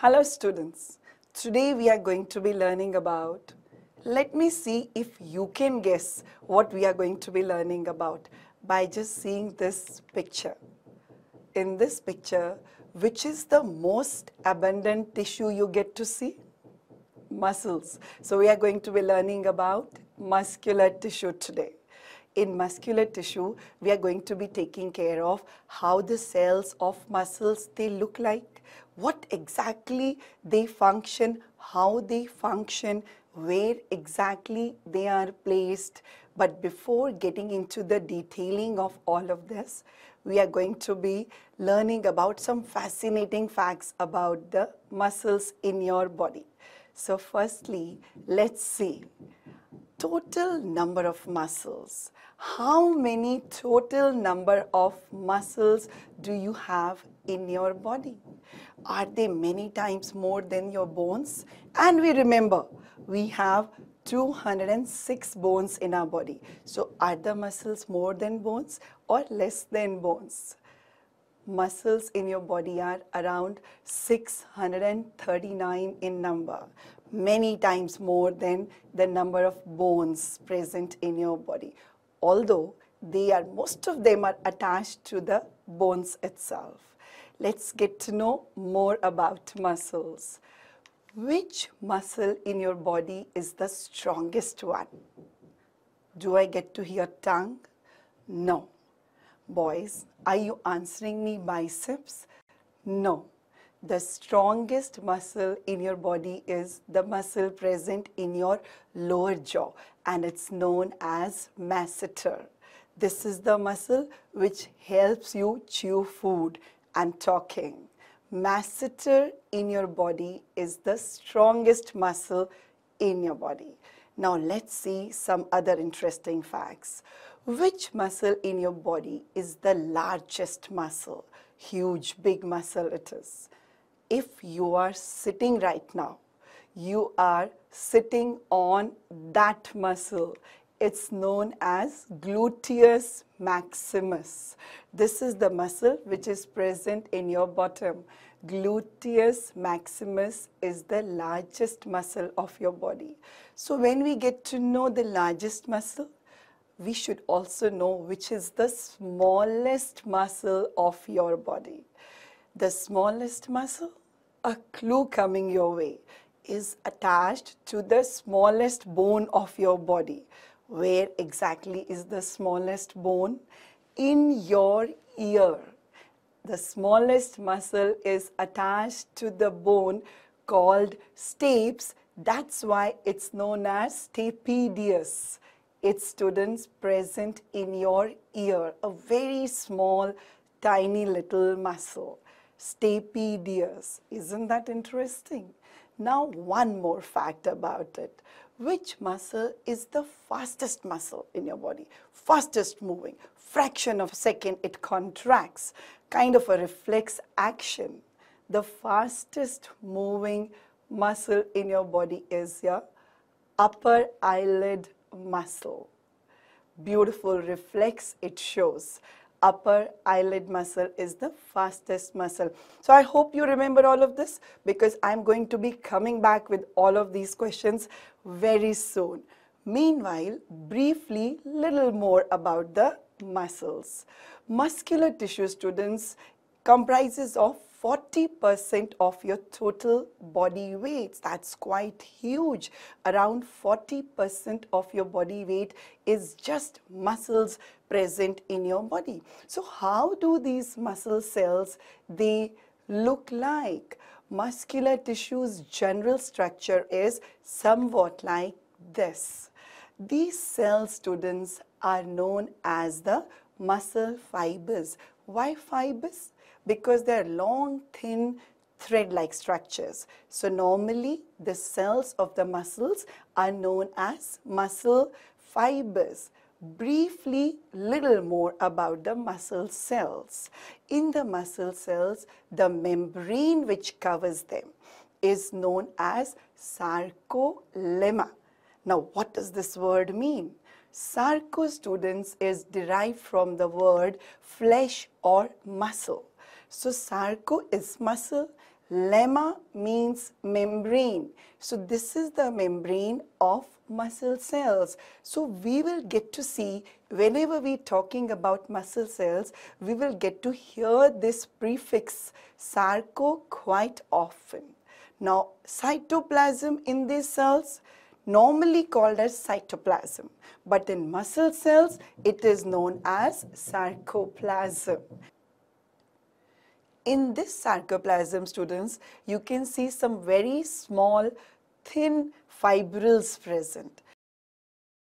Hello students, today we are going to be learning about, let me see if you can guess what we are going to be learning about by just seeing this picture. In this picture, which is the most abundant tissue you get to see? Muscles. So we are going to be learning about muscular tissue today. In muscular tissue, we are going to be taking care of how the cells of muscles, they look like, what exactly they function, how they function, where exactly they are placed. But before getting into the detailing of all of this, we are going to be learning about some fascinating facts about the muscles in your body. So firstly, let's see. Total number of muscles. How many total number of muscles do you have in your body? Are they many times more than your bones? And we remember, we have 206 bones in our body. So are the muscles more than bones or less than bones? Muscles in your body are around 639 in number, many times more than the number of bones present in your body, although they are, most of them are attached to the bones itself. Let's get to know more about muscles. Which muscle in your body is the strongest one? Do I get to hear tongue? No. Boys, are you answering me biceps? No. The strongest muscle in your body is the muscle present in your lower jaw, and it's known as masseter. This is the muscle which helps you chew food and talking. Masseter in your body is the strongest muscle in your body. Now let's see some other interesting facts. Which muscle in your body is the largest muscle? Huge, big muscle it is. If you are sitting right now, you are sitting on that muscle. It's known as gluteus maximus. This is the muscle which is present in your bottom. Gluteus maximus is the largest muscle of your body. So when we get to know the largest muscle, we should also know which is the smallest muscle of your body. The smallest muscle, a clue coming your way, is attached to the smallest bone of your body. Where exactly is the smallest bone? In your ear. The smallest muscle is attached to the bone called stapes. That's why it's known as stapedius. Its students present in your ear, a very small, tiny little muscle. Stapedius. Isn't that interesting? Now one more fact about it. Which muscle is the fastest muscle in your body? Fastest moving, fraction of a second it contracts, kind of a reflex action. The fastest moving muscle in your body is your upper eyelid muscle. Beautiful reflex it shows. Upper eyelid muscle is the fastest muscle. So I hope you remember all of this, because I'm going to be coming back with all of these questions very soon. Meanwhile, briefly, little more about the muscles. Muscular tissue, students, comprises of 40% of your total body weight. That's quite huge. Around 40% of your body weight is just muscles present in your body. So how do these muscle cells, they look like? Muscular tissue's general structure is somewhat like this. These cell students are known as the muscle fibers. Why fibers? Because they are long, thin, thread-like structures. So normally the cells of the muscles are known as muscle fibers. Briefly, little more about the muscle cells. In the muscle cells, the membrane which covers them is known as sarcolemma. Now, what does this word mean? Sarco, students, is derived from the word flesh or muscle. So sarco is muscle, Lemma means membrane. So this is the membrane of muscle cells. So we will get to see, whenever we are talking about muscle cells, we will get to hear this prefix sarco quite often. Now cytoplasm in these cells normally called as cytoplasm, but in muscle cells it is known as sarcoplasm. In this sarcoplasm, students, you can see some very small thin fibrils present.